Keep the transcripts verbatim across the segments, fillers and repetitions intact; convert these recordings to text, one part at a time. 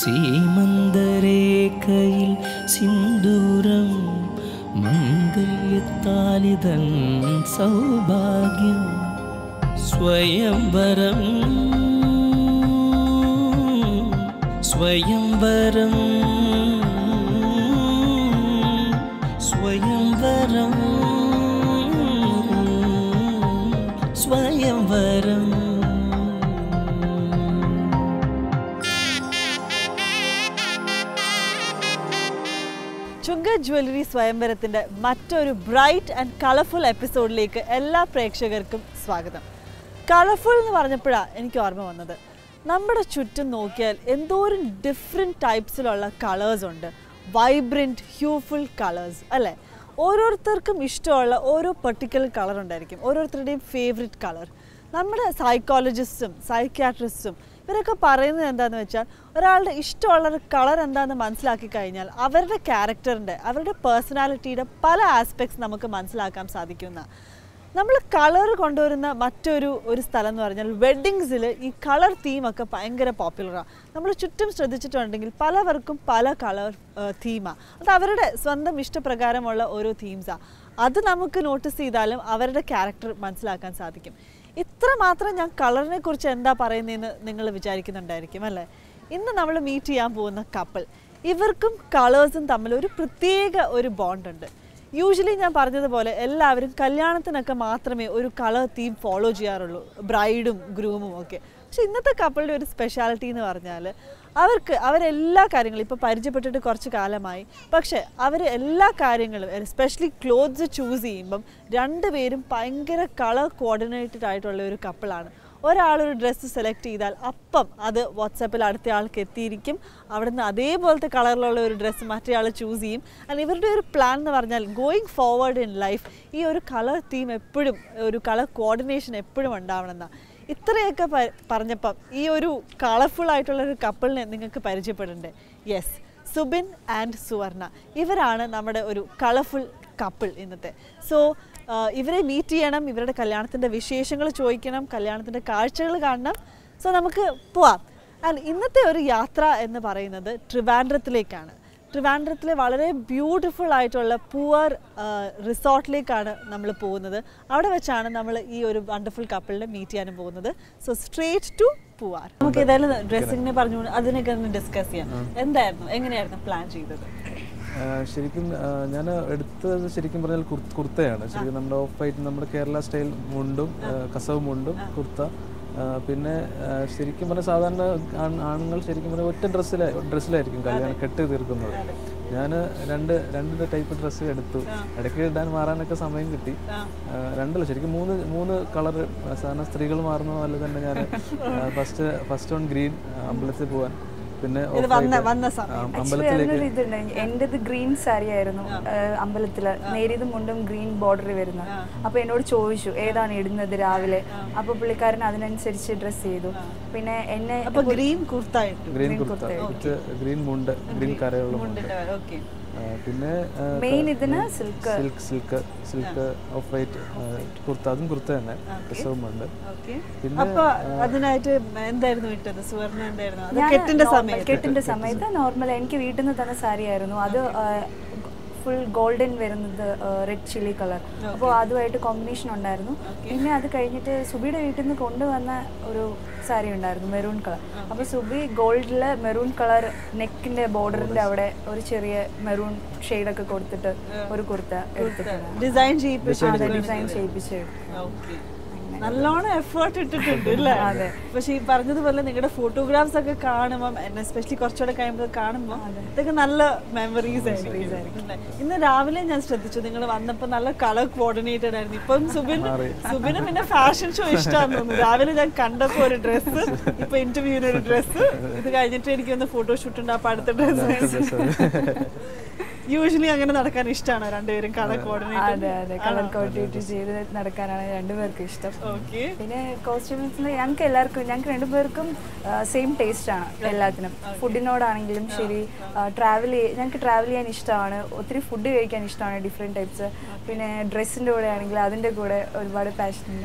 സീമന്തരേഖയിൽ സിന്ദൂരം മംഗല്യത്താലിതൻ സൗഭാഗ്യം സ്വയംവരം സ്വയംവരം സ്വയംവരം സ്വയംവരം ചുങ്ക ജ്വല്ലറി സ്വയംവരത്തിൻ്റെ മറ്റൊരു bright and colourful എപ്പിസോഡിലേക്ക് എല്ലാ പ്രേക്ഷകർക്കും സ്വാഗതം. കളർഫുൾ എന്ന് പറഞ്ഞപ്പോഴാണ് എനിക്ക് ഓർമ്മ വന്നത്, നമ്മുടെ ചുറ്റും നോക്കിയാൽ എന്തോരം ഡിഫറെൻറ്റ് ടൈപ്സിലുള്ള കളേഴ്സ് ഉണ്ട്. വൈബ്രൻറ്റ് ഹ്യൂഫുൾ കളേഴ്സ് അല്ലേ? ഓരോരുത്തർക്കും ഇഷ്ടമുള്ള ഓരോ പെർട്ടിക്കുലർ കളർ ഉണ്ടായിരിക്കും, ഓരോരുത്തരുടെയും ഫേവറേറ്റ് കളർ. നമ്മുടെ സൈക്കോളജിസ്റ്റും സൈക്യാട്രിസ്റ്റും ഇവരൊക്കെ പറയുന്നത് എന്താണെന്ന് വെച്ചാൽ, ഒരാളുടെ ഇഷ്ടമുള്ള കളർ എന്താണെന്ന് മനസ്സിലാക്കി കഴിഞ്ഞാൽ അവരുടെ ക്യാരക്ടറിൻ്റെ, അവരുടെ പേഴ്സണാലിറ്റിയുടെ പല ആസ്പെക്ട്സ് നമുക്ക് മനസ്സിലാക്കാൻ സാധിക്കുന്ന. നമ്മൾ കളർ കൊണ്ടുവരുന്ന മറ്റൊരു ഒരു സ്ഥലം എന്ന് പറഞ്ഞാൽ വെഡ്ഡിങ്സിൽ ഈ കളർ തീമൊക്കെ ഭയങ്കര പോപ്പുലറാണ്. നമ്മൾ ചുറ്റും ശ്രദ്ധിച്ചിട്ടുണ്ടെങ്കിൽ പലവർക്കും പല കളർ തീമാണ്. അത് അവരുടെ സ്വന്തം ഇഷ്ടപ്രകാരമുള്ള ഓരോ തീംസാണ്. അത് നമുക്ക് നോട്ടീസ് ചെയ്താലും അവരുടെ ക്യാരക്ടർ മനസ്സിലാക്കാൻ സാധിക്കും. ഇത്ര മാത്രം ഞാൻ കളറിനെ കുറിച്ച് എന്താ പറയുന്നതെന്ന് നിങ്ങൾ വിചാരിക്കുന്നുണ്ടായിരിക്കും അല്ലേ? ഇന്ന് നമ്മൾ മീറ്റ് ചെയ്യാൻ പോകുന്ന കപ്പിൾ, ഇവർക്കും കളേഴ്സും തമ്മിൽ ഒരു പ്രത്യേക ഒരു ബോണ്ടുണ്ട്. യൂഷ്വലി ഞാൻ പറഞ്ഞതുപോലെ എല്ലാവരും കല്യാണത്തിനൊക്കെ മാത്രമേ ഒരു കളർ തീം ഫോളോ ചെയ്യാറുള്ളൂ, ബ്രൈഡും ഗ്രൂമും ഒക്കെ. പക്ഷെ ഇന്നത്തെ കപ്പിളുടെ ഒരു സ്പെഷ്യാലിറ്റി എന്ന് പറഞ്ഞാൽ അവർക്ക് അവരെല്ലാ കാര്യങ്ങളും ഇപ്പോൾ പരിചയപ്പെട്ടിട്ട് കുറച്ച് കാലമായി, പക്ഷേ അവർ എല്ലാ കാര്യങ്ങളും എസ്പെഷ്യലി ക്ലോത്ത്സ് ചൂസ് ചെയ്യുമ്പം രണ്ടുപേരും ഭയങ്കര കളർ കോർഡിനേറ്റഡ് ആയിട്ടുള്ള ഒരു കപ്പിളാണ്. ഒരാളൊരു ഡ്രസ്സ് സെലക്ട് ചെയ്താൽ അപ്പം അത് വാട്സാപ്പിൽ അടുത്ത ആൾക്ക് എത്തിയിരിക്കും, അവിടുന്ന് അതേപോലത്തെ കളറിലുള്ള ഒരു ഡ്രസ്സ് മറ്റേയാൾ ചൂസ് ചെയ്യും. ആൻഡ് ഇവരുടെ ഒരു പ്ലാൻ എന്ന് പറഞ്ഞാൽ ഗോയിങ് ഫോർവേഡ് ഇൻ ലൈഫ് ഈ ഒരു കളർ തീം എപ്പോഴും, ഒരു കളർ കോർഡിനേഷൻ എപ്പോഴും ഉണ്ടാവണമെന്നാണ്. ഇത്രയൊക്കെ പറഞ്ഞപ്പം ഈ ഒരു കളർഫുൾ ആയിട്ടുള്ളൊരു കപ്പിളിനെ നിങ്ങൾക്ക് പരിചയപ്പെടണ്ടേ? യെസ്, സുബിൻ ആൻഡ് സുവർണ. ഇവരാണ് നമ്മുടെ ഒരു കളർഫുൾ കപ്പിൾ ഇന്നത്തെ. സോ ഇവരെ മീറ്റ് ചെയ്യണം, ഇവരുടെ കല്യാണത്തിൻ്റെ വിശേഷങ്ങൾ ചോദിക്കണം, കല്യാണത്തിൻ്റെ കാഴ്ചകൾ കാണണം. സോ നമുക്ക് പോവാം. ആൻഡ് ഇന്നത്തെ ഒരു യാത്ര എന്ന് പറയുന്നത് ട്രിവാൻഡ്രത്തിലേക്കാണ്. ട്രിവാൻഡ്രത്തിലെ വളരെ ബ്യൂട്ടിഫുൾ ആയിട്ടുള്ള പൂവർ റിസോർട്ടിലേക്കാണ് നമ്മൾ പോകുന്നത്. അവിടെ വെച്ചാണ് നമ്മൾ ഈ ഒരു വണ്ടർഫുൾ കപ്പിളിനെ മീറ്റ് ചെയ്യാനും പോകുന്നത്. So straight to Poovar. നമുക്ക് ഏതായാലും ഡ്രസ്സിങ്ങിനെ പറഞ്ഞു, അതിനൊക്കെ ഒന്ന് ഡിസ്കസ് ചെയ്യാം. എന്തായിരുന്നു, എങ്ങനെയായിരുന്നു പ്ലാൻ ചെയ്തത്? ശരിക്കും ഞാൻ എടുത്തത് ശരിക്കും പറഞ്ഞാൽ കുർത്തയാണ്. ശരിക്കും നമ്മുടെ ഓഫ് വൈറ്റ്, നമ്മുടെ കേരള സ്റ്റൈൽ മുണ്ടും കസവ് മുണ്ടും കുർത്ത. പിന്നെ ശരിക്കും പറഞ്ഞാൽ സാധാരണ ആണുങ്ങൾ ശരിക്കും പറഞ്ഞാൽ ഒറ്റ ഡ്രസ്സില ഡ്രസ്സിലായിരിക്കും കല്യാണം കെട്ട് തീർക്കുന്നത്. ഞാൻ രണ്ട് രണ്ട് ടൈപ്പ് ഡ്രസ്സ് എടുത്തു. ഇടയ്ക്ക് ഇടാൻ മാറാനൊക്കെ സമയം കിട്ടി. രണ്ടല്ല ശരിക്കും മൂന്ന് മൂന്ന് കളർ സാധാരണ സ്ത്രീകൾ മാറുന്ന പോലെ തന്നെ ഞാൻ ഫസ്റ്റ് ഫസ്റ്റ് ഓൺ ഗ്രീൻ അമ്പലത്തിൽ പോവാൻ, പിന്നെ എന്റേത് ഗ്രീൻ സാരി ആയിരുന്നു. അമ്പലത്തില് നേരിയത് മുണ്ടും ഗ്രീൻ ബോർഡർ വരുന്ന. അപ്പൊ എന്നോട് ചോദിച്ചു ഏതാണ് ഇടുന്നത് രാവിലെ. അപ്പൊ പുള്ളിക്കാരൻ അതിനനുസരിച്ച് ഡ്രസ് ചെയ്തു. പിന്നെ എന്നെ green kurta, green kurta, green മുണ്ട്, ഗ്രീൻ കരയുള്ള മുണ്ട്. പിന്നെ മെയിൻ ഇതിന് silk silk silk off white kurta, അതും കുർത്ത തന്നെ, കസവും ഉണ്ട്. പിന്നെ അതിനായിട്ട് എന്തായിരുന്നു ഇട്ടത്? സുവർണ എന്തായിരുന്നു? കെട്ടിന്റെ സമയത്ത് കെട്ടിന്റെ സമയത്ത് നോർമൽ എനിക്ക് വീട്ടിൽ നിന്ന് തന്നെ സാരി ആയിരുന്നു. അത് ഫുൾ ഗോൾഡൻ വരുന്നത്, റെഡ് ചില്ലി കളർ. അപ്പോൾ അതുമായിട്ട് കോമ്പിനേഷൻ ഉണ്ടായിരുന്നു. പിന്നെ അത് കഴിഞ്ഞിട്ട് സുബിയുടെ വീട്ടിൽ നിന്ന് കൊണ്ടുവന്ന ഒരു സാരി ഉണ്ടായിരുന്നു, മെറൂൺ കളർ. അപ്പോൾ സുബി ഗോൾഡില് മെറൂൺ കളർ, നെക്കിന്റെ ബോർഡറിന്റെ അവിടെ ഒരു ചെറിയ മെറൂൺ ഷെയ്ഡൊക്കെ കൊടുത്തിട്ട് ഒരു കുർത്ത എടുത്തിട്ടുണ്ട്. ഡിസൈൻ ചെയ്യിപ്പിച്ചു. നല്ലോണം എഫേർട്ട് ഇട്ടിട്ടുണ്ട് അല്ലേ? അതെ. പക്ഷെ ഈ പറഞ്ഞതുപോലെ നിങ്ങളുടെ ഫോട്ടോഗ്രാഫ്സ് ഒക്കെ കാണുമ്പോൾ, എസ്പെഷ്യലി കുറച്ചുകൂടെ കഴിയുമ്പോൾ കാണുമ്പോൾ ഇതൊക്കെ നല്ല മെമ്മറീസ് ആയിരിക്കും. ഇന്ന് രാവിലെ ഞാൻ ശ്രദ്ധിച്ചു നിങ്ങൾ വന്നപ്പോൾ നല്ല കളർ കോർഡിനേറ്റഡ് ആയിരുന്നു. ഇപ്പം സുബിൻ സുബിനും പിന്നെ ഫാഷൻ ഷോ ഇഷ്ടമാണെന്ന് തോന്നുന്നു. രാവിലെ ഞാൻ കണ്ടപ്പോൾ ഒരു ഡ്രസ്സ്, ഇപ്പൊ ഇന്റർവ്യൂവിന് ഒരു ഡ്രസ്സ്, ഇത് കഴിഞ്ഞിട്ട് എനിക്കൊന്ന് ഫോട്ടോഷൂട്ടുണ്ട്, അപ്പൊ അടുത്ത dress. Usually, I am not going to color coordinate. Yes, color coordinate. Okay. In costumes, I am going to same taste. Food in order, travel. I am travel and food. Different types. Dress in order, I passion.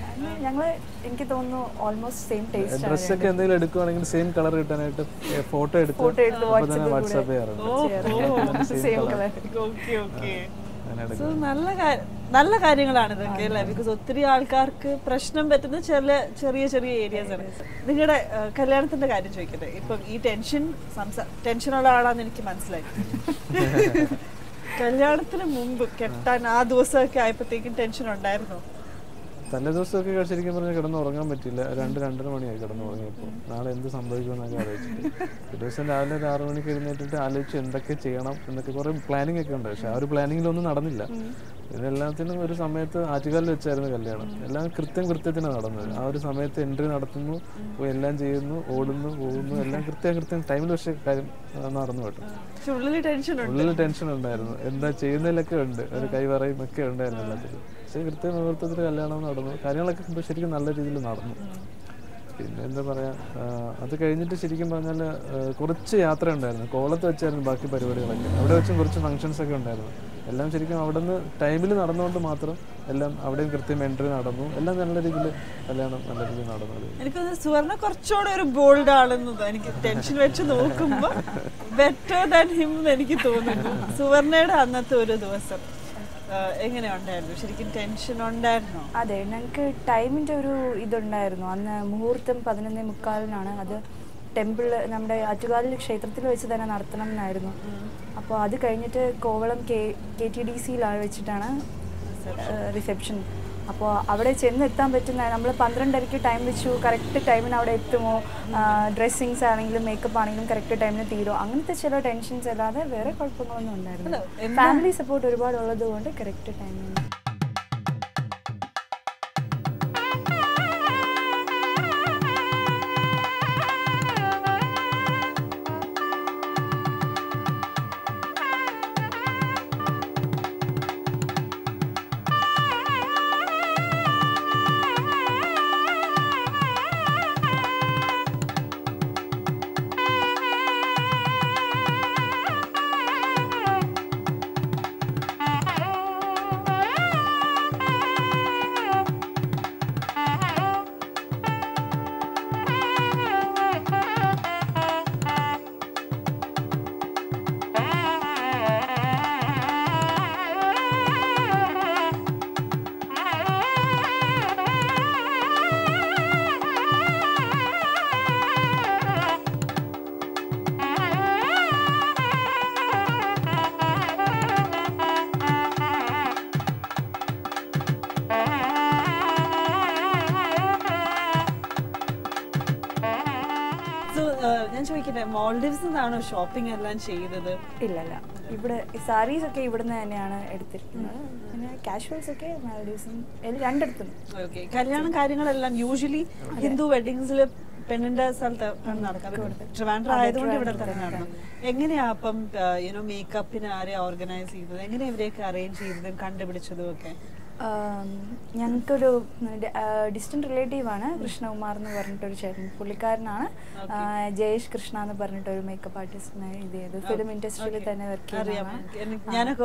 Almost same taste. Dress same color. Photo. Photo. Okay, okay. So, nalla karyangala aanu idakkella because ottri aalkarku prashnam pettana cheriya cheriya areas aanu. Ningade kalyanathinte karyam choikkate. Ippo ee tension tension ulla aalaanu enikku manasilayi. Kalyanathinu munpu kettan aa divasakke aayapothekku tension undayirunno. Thalle divasakke kachirikku paranu kidannu urangan pattilla. Rendu rendara mani ayi kidannu urangiyappo. Naale endu sambhavikkumennu naan aalochichu. Divasam raavile six manikku irunnitte aalochichu endokke cheyanam ennokke kore planning okke undu. Pakshe aa oru planning il onnum nadannilla. Idellathinum oru samayathe aatikallu vechayirunnu kalyanam. Ellam kritham krithyathina nadannu. Aa oru samayathe entry nadathunu, ellam cheyyunu, odunu, povunu, ellam kritham kritham time il vache karyam nadannu vittu. Pakshe ullil tension undu. Ullil tension undayirunnu. Endha cheyyunnilokke undu. Oru kai varayum okke undayirunnu ellathilu. Pakshe kritham muhurthathil kalyanam nadannu. Karyangalokke sherikkum nalla reethil nadannu. Pinne paraya adu kayinjittu sherikkum paranjal korchu yathra undayirunnu kolathe vechayirunnu baaki parivadikalakku avade vechum korchu functions okke undayirunnu ellam sherikkum avadnu time il nadannukondu maatram ellam avadeyum kritham entry nadannu ellam nalla reethil kalyanam nalla reethil nadannu enikku Suvarna korchodu oru bold aanennu enikku tension vechu nokumba better than him ennu enikku thonunnu Suvarnade annathe oru divasam എങ്ങനെ ഉണ്ടായിരുന്നു ശരിക്കും tension ഉണ്ടായിരുന്നു അതെ ഞങ്ങൾക്ക് ടൈമിന്റെ ഒരു ഇതുണ്ടായിരുന്നു അന്ന് മുഹൂർത്തം പതിനൊന്നേ മുക്കാൽ ആണ് അത് ടെമ്പിൾ നമ്മുടെ ആറ്റുകാൽ ക്ഷേത്രത്തിൽ വെച്ച് തന്നെ നടത്തണം എന്നായിരുന്നു അപ്പോൾ അത് കഴിഞ്ഞിട്ട് Kovalam K T D C യിൽ വെച്ചിട്ടാണ് റിസപ്ഷൻ അപ്പോൾ അവിടെ ചെന്നെത്താൻ പറ്റുന്ന നമ്മൾ പന്ത്രണ്ടരയ്ക്ക് ടൈം വെച്ചു കറക്റ്റ് ടൈമിന് അവിടെ എത്തുമോ ഡ്രസ്സിംഗ്സ് ആണെങ്കിലും മേക്കപ്പ് ആണെങ്കിലും കറക്റ്റ് ടൈമിന് തീരോ അങ്ങനത്തെ ചില ടെൻഷൻസ് അല്ലാതെ വേറെ കുഴപ്പങ്ങളൊന്നും ഉണ്ടായിരുന്നില്ല ഫാമിലി സപ്പോർട്ട് ഒരുപാട് ഉള്ളതുകൊണ്ട് കറക്റ്റ് ടൈമിന് Maldives is shopping at lunch. No, no. Here, sarees are here. Casuals are here. Maldives are okay. Kalyanam usually Hindu weddings are Penandas are here. Trivandra is here. How do you make-up organize? How do you arrange it? Um, I have a distant relative, Krishna Marna, Jayesh Krishna, a makeup artist in the film industry. I have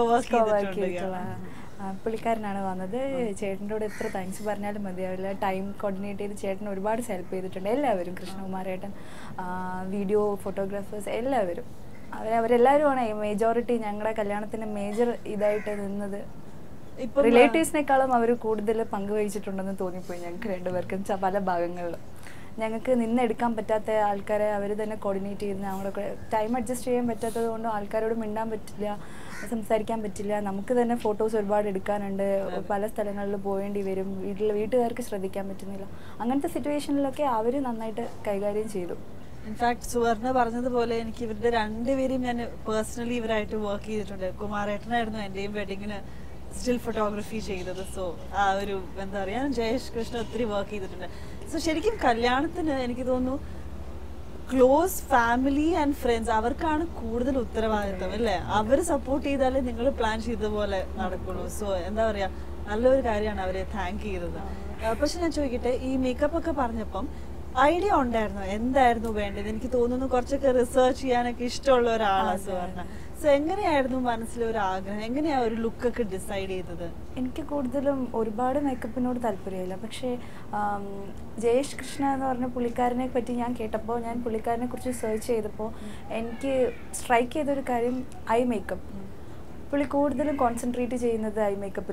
a time coordinator, help video photographers, majority major relatives ने कालम अवेरे code दिले पंगवे इचे टोंडने तोनी पोई नंग क्रेंड वर्कन चापाला बागंगल नंग के निन्ने डिकाम पट्टाते आलकारे अवेरे दने कोऑर्डिनेटी ने आमरा को टाइम एडजस्ट चेयम पट्टाते तो उन्नो आलकारे उड मिंडा पट्टिला संसार क्या पट्टिला नमक दने फोटोस और बार डिकान अंडे पालस तलनल लो बोएंडी वेरे इडल वीट घर के श्रद्धिक् in fact, Suvarna Barnabole personally work wedding still photography so avaru Jayesh Krishna work so sherikum Kalyanathinu enikku thonu close family and friends. Avarkana koodal uttravaditham alle avaru support edale ningal plan cheyidha pole nadakulu. So endha paraya nalloru karyana avare thank cheyidha. Appo njan choikitte ee makeup okke paranjappam idea undairunno endayirunno vended enikku thonunu korchokke research cheyanakke ishtamulla oraala Suvarna. So, how did you decide how did you look at this? I didn't have makeup, but Jayesh Krishna and Pulikarne, I searched for Pulikarne, strike eye makeup. I concentrated on eye makeup. I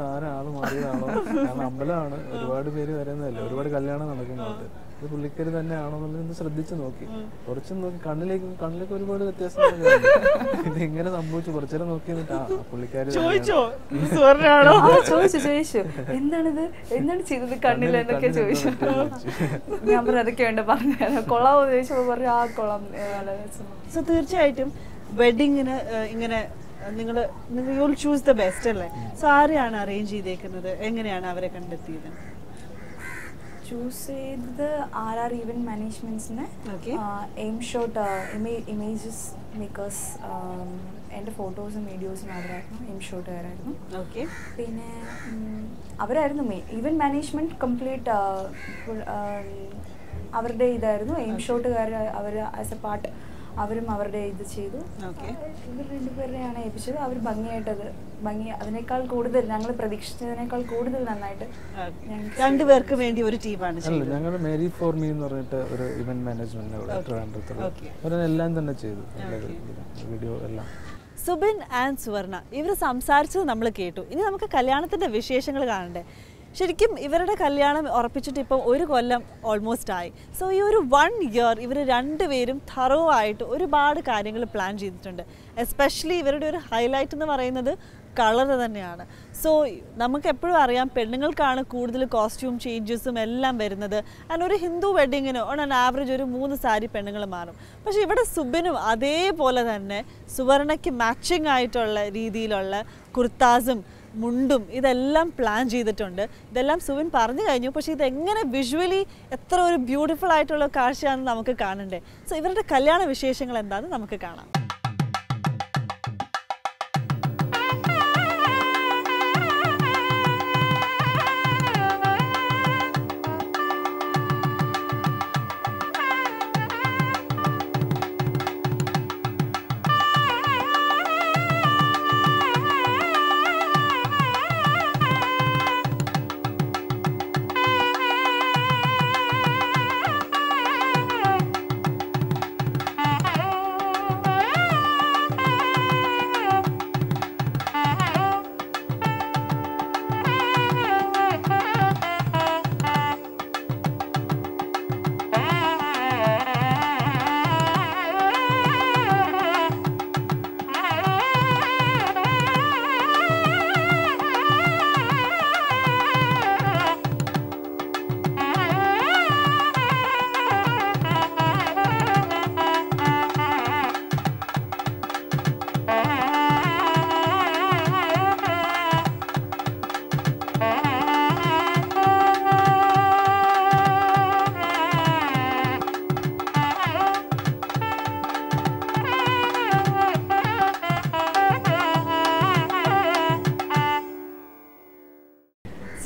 Arab. I was you will choose the best. So, how do you arrange it? How do you choose the R R event management? Okay. Aim shot, images, makers, and photos and videos. Aim shot. Okay. Event management complete. Aim shot as a part. They are doing this. They are doing this. They are doing this. They are doing this. They are doing this. They are doing this. They are Subin and Suvarna. They are doing this. They are doing ശരിക്കും ഇവരുടെ കല്യാണം ഉറപ്പിച്ചിട്ട് ഇപ്പോ ഒരു കൊല്ലം almost ആയി. So ഈ ഒരു one year ഇവരെ രണ്ടുപേരും thorough ആയിട്ട് ഒരുപാട് കാര്യങ്ങൾ പ്ലാൻ ചെയ്തിട്ടുണ്ട്. Especially ഇവരുടെ ഒരു ഹൈലൈറ്റ് എന്ന് പറയുന്നത് കളർ തന്നെയാണ്. സോ നമുക്ക് എപ്പോഴും അറിയാം പെണ്ണുങ്ങൾക്കാണ് കൂടുതൽ കോസ്റ്റ്യൂം ചേഞ്ചസും എല്ലാം വരുന്നത്. ആൻഡ് ഒരു ഹിന്ദു വെഡിങ്ങിന് ഓൺ ആൻ ആവറേജ് ഒരു മൂന്ന് സാരി പെണ്ണുങ്ങൾ മാറും. പക്ഷേ ഇവിടെ സുബിനും അതേപോലെ തന്നെ സുവർണയ്ക്ക് മാച്ചിങ് ആയിട്ടുള്ള രീതിയിലുള്ള കുർത്താസും Mundum, this is plan G the Tunda. The lamp Subin Parni, but she then visually a thorough beautiful light or Karsha and Namaka Kanande. So even the Kalyana Visheshing and Dana Namaka Kana.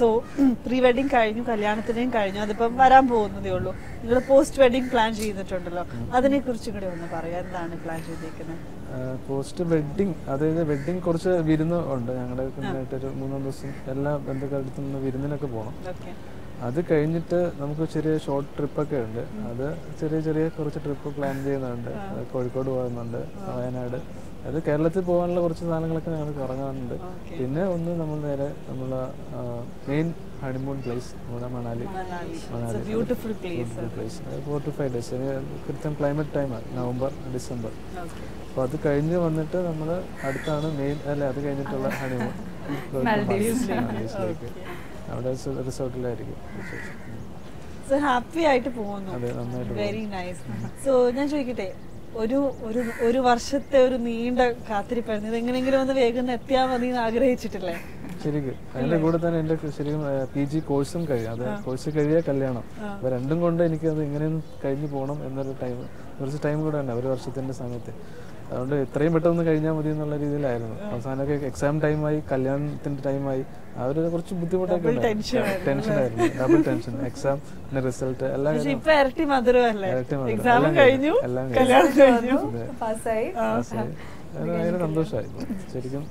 So, pre-wedding kariyum, kalyanathineyum kariyum, adippam varan povunnathe ullu. Post-wedding plan cheyittundallo. Adine kurichu kude onnu paraya. Endana plan cheyidikkunne? Post-wedding, adayathu wedding kurichu virunnu undu. Njangalude kunnayittu oru three divasam ella bandhukkaduthum virunnilokke povam. Okay. Adu kayinjittu namukku cheriya short trip okke undu. Adu cheriya cheriya kurichu trip plan cheyyunnundu. Kozhikode povanundu, Wayanad. അത് കേരളത്തിൽ പോകാനുള്ള കുറച്ച് സാധനങ്ങളൊക്കെ ഞങ്ങൾ കറങ്ങാറുണ്ട്. പിന്നെ ഒന്ന് നമ്മൾ നേരെ നമ്മളെ മെയിൻ ഹണിമൂൺ പ്ലേസ് നമ്മുടെ Manali. Beautiful place. Four to five days കൃത്യം ക്ലൈമറ്റ് ടൈമാണ് നവംബർ ഡിസംബർ. അപ്പോൾ അത് കഴിഞ്ഞ് വന്നിട്ട് നമ്മൾ അടുത്താണ് മെയിൻ അല്ലെ അത് കഴിഞ്ഞിട്ടുള്ള ഹണിമൂൺ അവിടെ റിസോർട്ടിലായിരിക്കും. സോ ഹാപ്പി ആയിട്ട് പോകുന്നു. Very nice. സോ ഞാൻ ചോദിക്കട്ടെ, ഒരു ഒരു ഒരു വർഷത്തെ ഒരു നീണ്ട കാത്തിരിപ്പായിരുന്നു, ഇത് എങ്ങനെയെങ്കിലും ഒന്ന് വേഗം എത്തിയാൽ മതി എന്ന് ആഗ്രഹിച്ചിട്ടില്ലേ? ശരിക്കും അതിന്റെ കൂടെ തന്നെ എന്റെ ശരിക്കും പി ജി കോഴ്സും കഴിയാം, അത് കോഴ്സ് കഴിയാൻ കല്യാണം, അപ്പൊ രണ്ടും കൊണ്ട് എനിക്ക് അത് എങ്ങനെയൊന്നും കഴിഞ്ഞു പോകണം എന്നൊരു ടൈം കുറച്ച് ടൈം കൂടെ ഉണ്ട് ഒരു വർഷത്തിന്റെ സമയത്ത്. അതുകൊണ്ട് എത്രയും പെട്ടെന്ന് കഴിഞ്ഞാൽ മതി എന്നുള്ള രീതിയിലായിരുന്നു. അവസാനമൊക്കെ എക്സാം ടൈമായി, കല്യാണത്തിന്റെ ടൈമായി, അവര് കുറച്ച് ബുദ്ധിമുട്ടൊക്കെ ടെൻഷനായിരുന്നു. ഡബിൾ ടെൻഷൻ, എക്സാം, റിസൾട്ട്, എല്ലാം ഇരട്ടി മധുരമല്ലേ. ഭയങ്കര സന്തോഷമായിരുന്നു ശരിക്കും.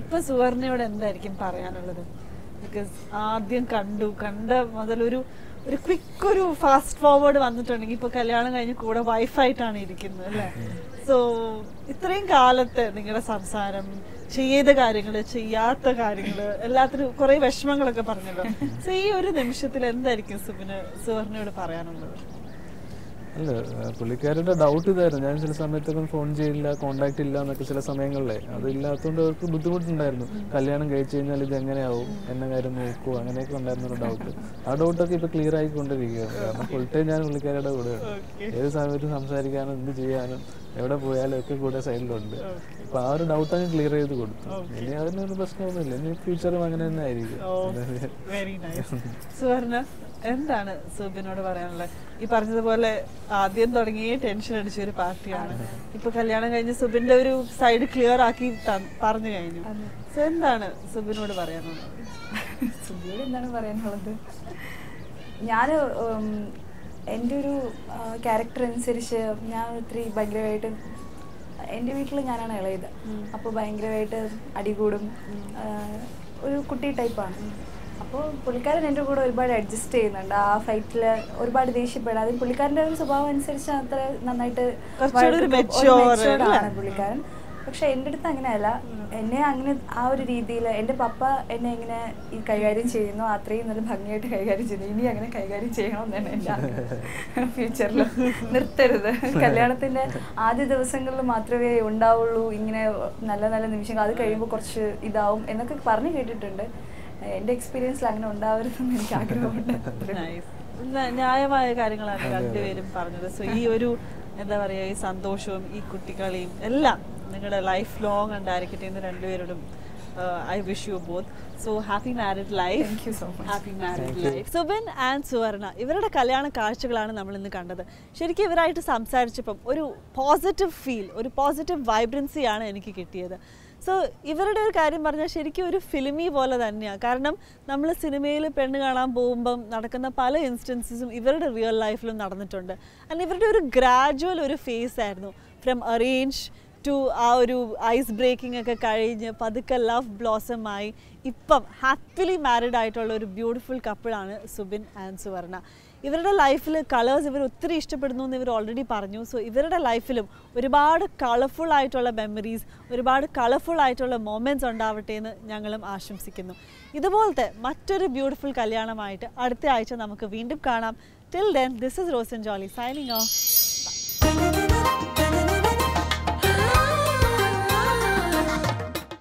ഇപ്പൊ സുവർണയോട് എന്തായിരിക്കും പറയാനുള്ളത്? ബിക്കോസ് ആദ്യം കണ്ടു കണ്ട മുതലൊരു ഒരു ക്വിക്ക് ഒരു ഫാസ്റ്റ് ഫോർവേഡ് വന്നിട്ടുണ്ടെങ്കിൽ ഇപ്പൊ കല്യാണം കഴിഞ്ഞ് കൂടെ വൈഫായിട്ടാണ് ഇരിക്കുന്നത് അല്ലേ? സോ ഇത്രയും കാലത്തെ നിങ്ങളുടെ സംസാരം, ചെയ്ത കാര്യങ്ങള്, ചെയ്യാത്ത കാര്യങ്ങള്, എല്ലാത്തിനും കുറെ വിഷമങ്ങളൊക്കെ പറഞ്ഞല്ലോ. സോ ഈ ഒരു നിമിഷത്തിൽ എന്തായിരിക്കും സുബിന് സുവർണയോട് പറയാനുള്ളത്? അല്ല, പുള്ളിക്കാരുടെ ഡൗട്ട് ഇതായിരുന്നു. ഞാൻ ചില സമയത്തൊക്കെ ഫോൺ ചെയ്യില്ല, കോണ്ടാക്ട് ഇല്ല എന്നൊക്കെ ചില സമയങ്ങളിലെ അതില്ലാത്തതുകൊണ്ട് അവർക്ക് ബുദ്ധിമുട്ടുണ്ടായിരുന്നു. കല്യാണം കഴിച്ചു കഴിഞ്ഞാൽ ഇത് എങ്ങനെയാവും, എന്ന കാര്യം നോക്കുമോ, അങ്ങനെയൊക്കെ ഉണ്ടായിരുന്നൊരു ഡൗട്ട്. ആ ഡൗട്ടൊക്കെ ഇപ്പൊ ക്ലിയർ ആയിക്കൊണ്ടിരിക്കുകയാണ്. കാരണം ഫുൾ ടൈം ഞാൻ പുള്ളിക്കാരുടെ കൂടെയാണ്. ഏത് സമയത്ത് സംസാരിക്കാനും എന്ത് ചെയ്യാനും എവിടെ പോയാലും ഒക്കെ കൂടെ സൈഡിലുണ്ട്. അപ്പൊ ആ ഒരു ഡൗട്ട് അങ്ങ് ക്ലിയർ ചെയ്ത് കൊടുത്തു. ഇനി അതിനൊരു പ്രശ്നമൊന്നുമില്ല, ഇനി ഫ്യൂച്ചറും അങ്ങനെ തന്നെ ആയിരിക്കും. എന്താണ് സുബിനോട് പറയാനുള്ളത്? ഈ പറഞ്ഞതുപോലെ ആദ്യം തുടങ്ങിയ ടെൻഷൻ അടിച്ച ഒരു പാർട്ടിയാണ്, ഇപ്പൊ കല്യാണം കഴിഞ്ഞ് സുബിന്റെ ഒരു സൈഡ് ക്ലിയർ ആക്കി പറഞ്ഞു കഴിഞ്ഞു. സോ എന്താണ് സുബിനോട് പറയാനുള്ളത്? സുബിനോട് എന്താണ് പറയാനുള്ളത്? ഞാൻ എൻ്റെ ഒരു ക്യാരക്ടർ അനുസരിച്ച് ഞാൻ ഒത്തിരി ഭയങ്കരമായിട്ട്, എൻ്റെ വീട്ടിൽ ഞാനാണ് ഇളയത്, അപ്പോൾ ഭയങ്കരമായിട്ട് അടികൂടും, ഒരു കുട്ടി ടൈപ്പാണ്. അപ്പോൾ പുള്ളിക്കാരൻ എൻ്റെ കൂടെ ഒരുപാട് അഡ്ജസ്റ്റ് ചെയ്യുന്നുണ്ട്. ആ ഫൈറ്റിൽ ഒരുപാട് ദേഷ്യപ്പെടുക, അതിന് പുള്ളിക്കാരൻ്റെ ഒരു സ്വഭാവം അനുസരിച്ച് അത്ര നന്നായിട്ട് മെച്യൂർഡാണ് പുള്ളിക്കാരൻ. പക്ഷെ എൻ്റെ അടുത്ത് അങ്ങനെയല്ല, എന്നെ അങ്ങനെ ആ ഒരു രീതിയിൽ എൻ്റെ പപ്പ എന്നെ ഇങ്ങനെ ഈ കൈകാര്യം ചെയ്യുന്നു, അത്രയും നല്ല ഭംഗിയായിട്ട് കൈകാര്യം ചെയ്യുന്നു. ഇനി അങ്ങനെ കൈകാര്യം ചെയ്യണമെന്നാണ് എൻ്റെ ഫ്യൂച്ചറിൽ. നിർത്തരുത്, കല്യാണത്തിൻ്റെ ആദ്യ ദിവസങ്ങളിൽ മാത്രമേ ഉണ്ടാവുള്ളൂ ഇങ്ങനെ നല്ല നല്ല നിമിഷങ്ങൾ, അത് കഴിയുമ്പോൾ കുറച്ച് ഇതാവും എന്നൊക്കെ പറഞ്ഞു കേട്ടിട്ടുണ്ട്. എന്റെ എക്സ്പീരിയൻസിൽ അങ്ങനെ ഉണ്ടാവരുതെന്ന് എനിക്ക് ആഗ്രഹമുണ്ട്. ന്യായമായ കാര്യങ്ങളാണ് രണ്ടുപേരും പറഞ്ഞത്. സോ ഈ ഒരു എന്താ പറയാ, ഈ സന്തോഷവും ഈ കുട്ടികളെയും എല്ലാം നിങ്ങളുടെ ലൈഫ് ലോങ് ഉണ്ടായിരിക്കട്ടെ എന്ന് രണ്ടുപേരോടും I wish you both so happy married life. Thank you so much. Happy married life. Subin and Suvarna, ഇവരുടെ കല്യാണ കാഴ്ചകളാണ് നമ്മൾ ഇന്ന് കണ്ടത്. ശരിക്കും ഇവരായിട്ട് സംസാരിച്ചപ്പോൾ ഒരു പോസിറ്റീവ് ഫീൽ, ഒരു പോസിറ്റീവ് വൈബ്രൻസിയാണ് എനിക്ക് കിട്ടിയത്. സോ ഇവരുടെ ഒരു കാര്യം പറഞ്ഞാൽ ശരിക്കും ഒരു ഫിലിമി പോലെ തന്നെയാണ്. കാരണം നമ്മൾ സിനിമയിൽ പെണ്ണ് കാണാൻ പോകുമ്പം നടക്കുന്ന പല ഇൻസ്റ്റൻസസും ഇവരുടെ റിയൽ ലൈഫിലും നടന്നിട്ടുണ്ട്. ആൻഡ് ഇവരുടെ ഒരു ഗ്രാജുവൽ ഒരു ഫേസ് ആയിരുന്നു, ഫ്രം അറേഞ്ച് ടു ആ ഒരു ഐസ് ബ്രേക്കിംഗ് ഒക്കെ കഴിഞ്ഞ് പതുക്കെ ലവ് ബ്ലോസം ആയി ഇപ്പം ഹാപ്പിലി മാരിഡ് ആയിട്ടുള്ള ഒരു ബ്യൂട്ടിഫുൾ കപ്പിളാണ് സുബിൻ ആൻഡ് സുവർണ. ഇവരുടെ ലൈഫിൽ കളേഴ്സ് ഇവർ ഒത്തിരി ഇഷ്ടപ്പെടുന്നു എന്ന് ഇവർ ഓൾറെഡി പറഞ്ഞു. സോ ഇവരുടെ ലൈഫിലും ഒരുപാട് കളർഫുൾ ആയിട്ടുള്ള മെമ്മറീസ്, ഒരുപാട് കളർഫുൾ ആയിട്ടുള്ള മൊമെൻറ്റ്സ് ഉണ്ടാവട്ടെ എന്ന് ഞങ്ങളും ആശംസിക്കുന്നു. ഇതുപോലത്തെ മറ്റൊരു ബ്യൂട്ടിഫുൾ കല്യാണമായിട്ട് അടുത്ത ആഴ്ച നമുക്ക് വീണ്ടും കാണാം. Till then this is Rose and Jolly signing of.